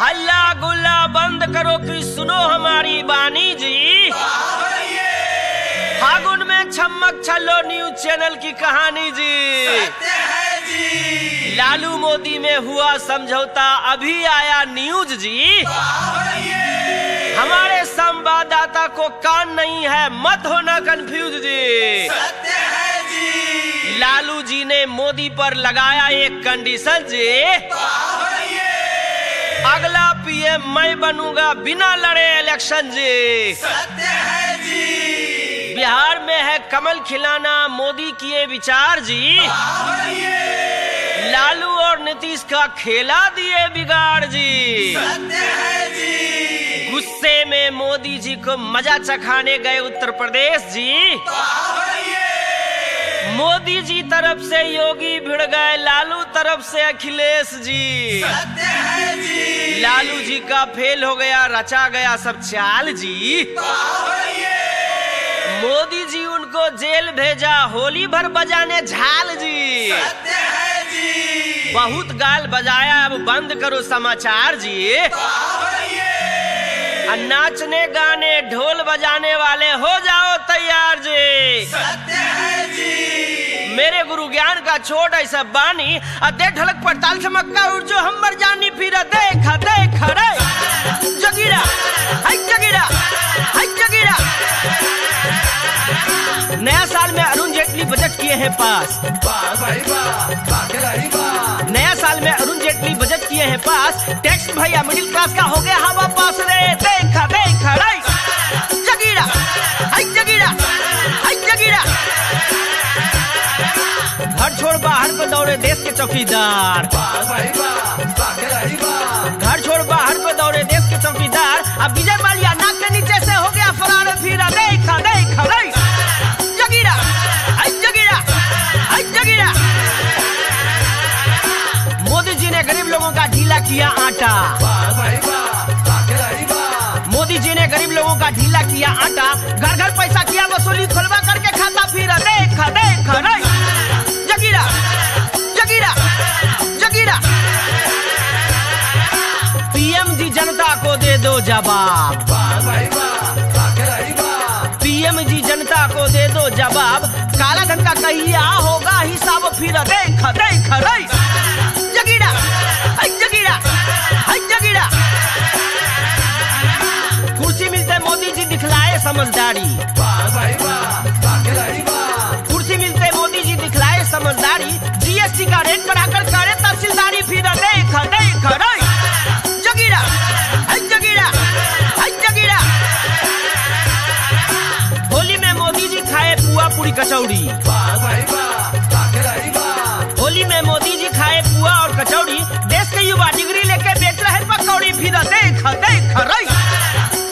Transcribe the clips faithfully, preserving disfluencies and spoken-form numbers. हल्ला गुल्ला बंद करो कि सुनो हमारी बानी जी। फागुन में छमक छल्लो न्यूज चैनल की कहानी जी, सत्य है जी। लालू मोदी में हुआ समझौता, अभी आया न्यूज जी। हमारे संवाददाता को कान नहीं है, मत होना कंफ्यूज जी। सत्य है जी। लालू जी ने मोदी पर लगाया एक कंडीशन जी, अगला पीएम मैं बनूंगा बिना लड़े इलेक्शन जी। सत्य है जी। बिहार में है कमल खिलाना, मोदी किए विचार जी। लालू और नीतीश का खेला दिए बिगाड़ जी। सत्य है जी। गुस्से में मोदी जी को मजा चखाने गए उत्तर प्रदेश जी। मोदी जी तरफ से योगी भिड़ गए, लालू तरफ से अखिलेश जी। सत्य है जी। लालू जी का फेल हो गया, रचा गया सब चाल जी। मोदी जी उनको जेल भेजा, होली भर बजाने झाल जी। सत्य है जी। बहुत गाल बजाया, अब बंद करो समाचार जी। नाचने गाने ढोल बजाने वाले हो जाओ तैयार जी। सत्य है जी। मेरे गुरु ज्ञान का छोट ऐसा बानी, अदे ढलक पड़ताल चमक्का उड़ जो हम मर जानी फिर अदे खदे खड़े। जगीरा हाय जगीरा हाय जगीरा। नया साल में अरुण जेटली बजट किए हैं पास। नया साल में अरुण जेटली बजट किए हैं पास। टैक्स भैया मिडिल क्लास का हो गया हवा पास रे। देखा देखा जगीरा हाय जगीरा हाय जगीरा। घर छोड़ बाहर पे दौड़े देश के चौकीदार। घर छोड़ बाहर पे दौड़े देश के चौकीदार। अब विजय माल्या नाक के नीचे से हो गया फरार फिर देखा देखा जगीरा हाय जगीरा हाय जगीरा। मोदी जी ने गरीब लोगों का ढीला किया आटा। मोदी जी ने गरीब लोगों का ढीला किया आटा। घर घर पैसा किया वसूली, खुलवा करके खाता फिर देखा देखा जगीरा जगीरा जगीरा। पीएम जी जनता को दे दो जवाब। पीएम जी जनता को दे दो जवाब। काला धन का कहिया होगा हिसाब फिर देखा देखा जगीरा हाय जगीरा हाय जगीरा। कुर्सी मिलते मोदी जी दिखलाए समझदारी। कुर्सी मिलते मोदी जी दिखलाए समझदारी। जीएसटी का रेट बढ़ाकर करे तहसीलदारी फिर देखा देखा जगीरा हाय जगीरा हाय जगीरा। होली में मोदी जी खाए पुआ पूरी कचौड़ी। होली में मोदी जी खाए पुआ और कचौड़ी। देश के युवा डिग्री लेके बेच रहे पकौड़ी फिर देखा देखा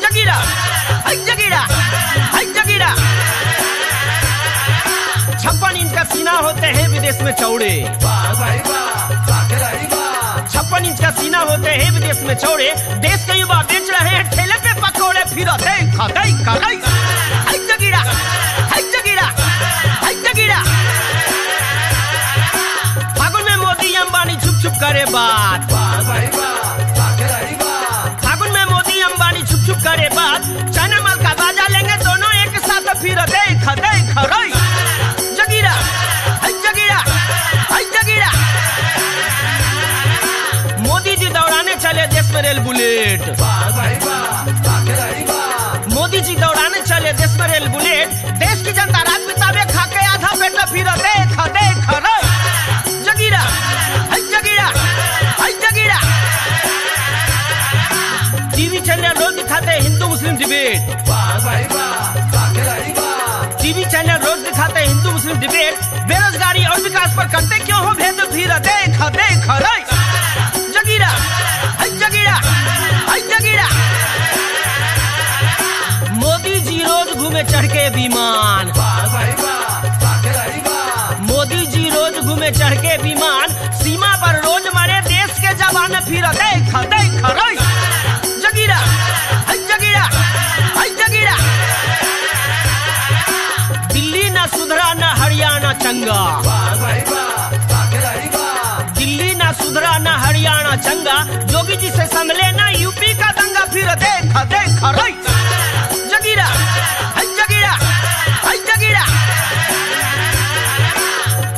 जगीरा हाय जगीरा हाय जगीरा। छप्पन इंच का सीना होते हैं विदेश में चौड़े। छप्पन इंच का सीना होते हैं विदेश में चौड़े। देश के युवा बेच रहे हैं ठेले पे पकौड़े फिर देखा देखा हाय जगीरा हाय जगीरा हाय जगीरा। चुप करे बात। फागुन में मोदी अंबानी छुप छुप करे बात। चाइना माल का बाजा लेंगे दोनों एक साथ फिर देखा देखा जगीरा हाय जगीरा हाय जगीरा। मोदी जी दौड़ाने चले देश में रेल बुलेट। मोदी जी दौड़ाने चले देश में रेल बुलेट। देश की जनता रात बितावे खाके आधा पेट फिर देखा देखा जगीरा जगीरा हाय जगीरा। टीवी चैनल रोज दिखाते हिंदू मुस्लिम डिबेट। टीवी चैनल रोज दिखाते हिंदू मुस्लिम डिबेट। बेरोजगारी और विकास पर करते क्यों हो भेद फिर देखा देखा जगीरा हाय जगीरा हाय जगीरा। मोदी जी रोज घूमे चढ़ के विमान। मोदी जी रोज घूमे चढ़ के विमान। सीमा पर रोज मरे देश के जवान फिर देखा देखा जगीरा हाय जगीरा हाय जगीरा। दिल्ली ना सुधरा ना हरियाणा चंगा। दिल्ली ना सुधरा ना हरियाणा चंगा। योगी जी से संभले देखा देखा रोई जगीरा है जगीरा है जगीरा।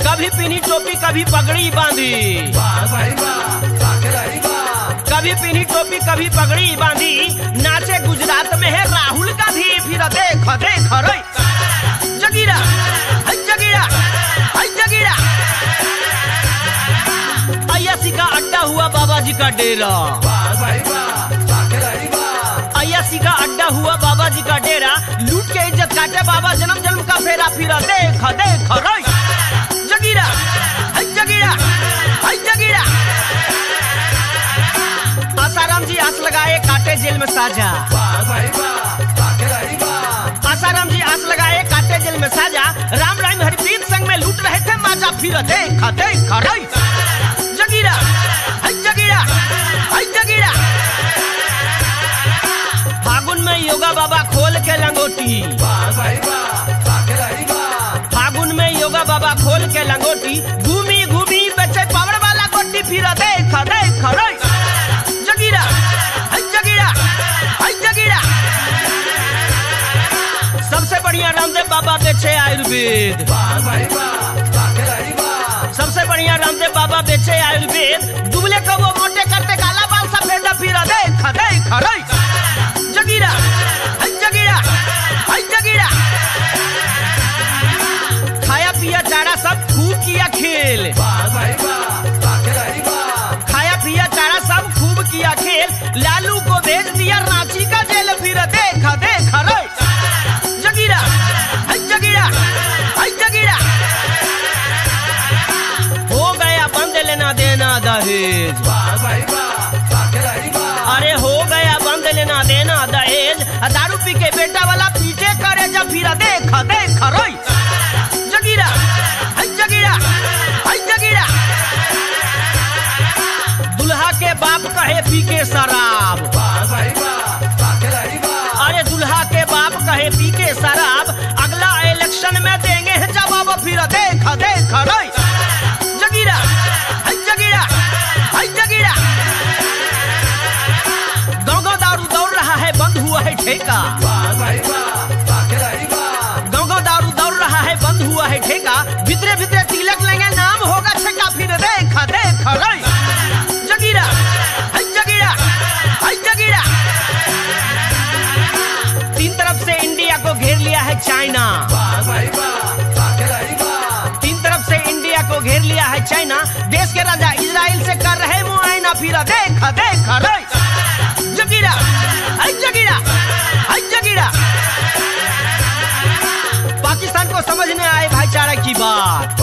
कभी पीनी टोपी कभी पगड़ी बांधी, कभी पीनी टोपी कभी पगड़ी बांधी, नाचे गुजरात में है राहुल का भी। फिर देखा देखा रोई जगीरा है जगीरा है जगीरा। अय्यासी का अड्डा हुआ बाबा जी का डेरा, अय्यासी का अड्डा हुआ बाबा जी का डेरा। लूट के इज्जत काटे बाबा जन्म जन्म का फेरा। फिर देखा देखा रोई जगीरा है जगीरा है जगीरा। आसाराम जी आस लगाए काटे जेल में साजा, आसाराम जी आस लगाए काटे जेल में साजा। राम राम हरिप्रीत संग में लूट रहे थे माजा। फिर देखा देखा रोई जगीरा है जगीरा है जगीरा। फागुन में योगा बाबा खोल के लंगोटी, फागुन में योगा बाबा खोल के लंगोटी। घूमी घूमी बचे पावड़ वाला गोटी। फिर देखा देखा रोई जगीरा है जगीरा है जगीरा। सबसे बढ़िया रामदेव बाबा बेचे आयुर्वेद, सबसे बढ़िया रामदेव बाबा बेचे आयुर्वेद। दुबले को वो मोटे करते काला बाल सफेद। फिर देखा देखा रोई जगीरा है जगीरा है जगीरा। खाया पिया चारा सब खूब किया खेल, खाया पिया चारा सब खूब किया खेल। लालू को भेज दिया रांची का जेल। फिर देखा देखा रोई जगीरा है जगीरा है जगीरा। हो गया बंद लेना देना दहेज, अरे हो गया बंद लेना देना दहेज। दारू पी के बेटा वाला पीछे करे जब। फिर देखा देखा रोई जगीरा है जगीरा है जगीरा। दुल्हा के बाप कहे पी के शराब, अरे दुल्हा के बाप कहे पी के शराब। अगला इलेक्शन में देंगे हैं जवाब। फिर देखा देखा रोई जगीरा है जगीरा है जगीरा। ठेका गंगो दारू दौड़ रहा है, बंद हुआ है ठेका। भितरे भितरे तिलक लेंगे नाम होगा ठेका। फिर देखा देखा रोई जगीरा है जगीरा है जगीरा। तीन तरफ से इंडिया को घेर लिया है चाइना, तीन तरफ से इंडिया को घेर लिया है चाइना। देश के राजा इजराइल से कर रहे मुआयना। फिर देखा देखा रोई जगीरा है जगीरा है जगीरा। पाकिस्तान को समझने आए भाईचारे की बात,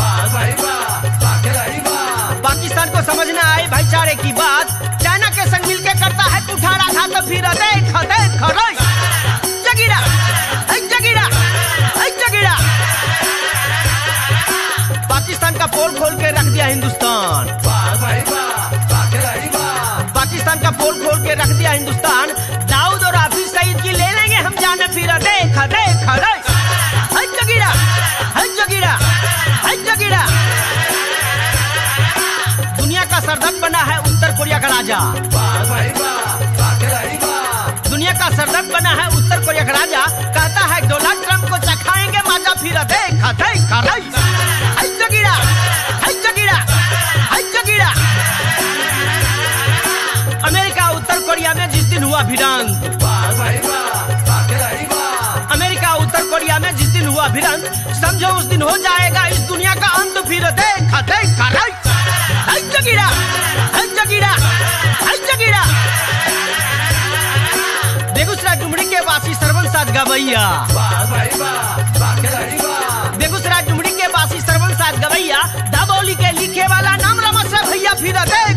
पाकिस्तान को समझने आए भाईचारे की बात। चाइना के संग मिलकर करता है कुठारा घात। फिर देखा देखा रोई जगीरा है जगीरा है जगीरा। पाकिस्तान का पोल खोल के रख दिया हिंदुस्तान, पाकिस्तान का पोल खोल के रख दिया हिंदुस्तान। दाऊद और हाफिज सईद की ले लेंगे हम जान। फिर देखा देखा रोई है जगीरा है जगीरा है जगीरा। दुनिया का सरदर्द बना है उत्तर कोरिया का राजा, दुनिया का सरदर्द बना है उत्तर कोरिया का राजा। कहता है डोनाल्ड ट्रंप को चखाएंगे माजा। फिर देखा देखा रोई है जगीरा है जगीरा है जगीरा। अमेरिका उत्तर कोरिया में जिस दिन हुआ भिड़ंत, अमेरिका उत्तर कोरिया में जिस दिन हुआ भिड़ंत, समझो उस दिन हो जाएगा इस दुनिया का अंत। फिर देखा देखा रोई है जगीरा है जगीरा है जगीरा। बेगूसराय डुमरी के वासी श्रवण साज गवैया, बेगूसराय डुमरी के वासी श्रवण साज गवैया। दाबोली के लिखे वाला नाम रमस भैया। फिर